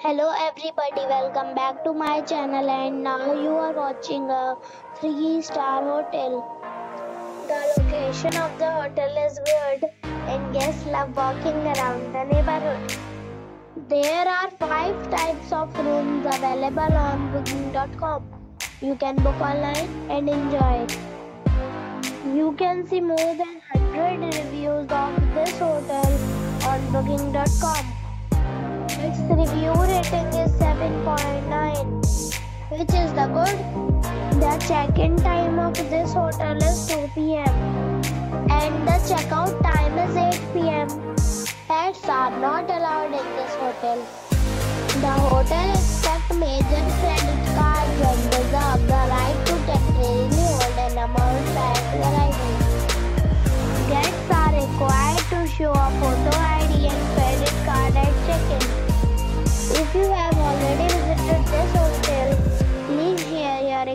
Hello everybody, welcome back to my channel, and now you are watching a 3-star hotel. The location of the hotel is good and guests love walking around the neighborhood. There are 5 types of rooms available on booking.com. You can book online and enjoy it. You can see more than 100 reviews of this hotel on booking.com. Its review rating is 7.9, which is the good. The check-in time of this hotel is 2 PM and the checkout time is 8 PM. Pets are not allowed in this hotel. The hotel accepts major credit cards and reserves the right to temporarily hold an amount at arrival. Guests are required to show a photo ID and credit card at check-in. If you have already visited this hotel, please share your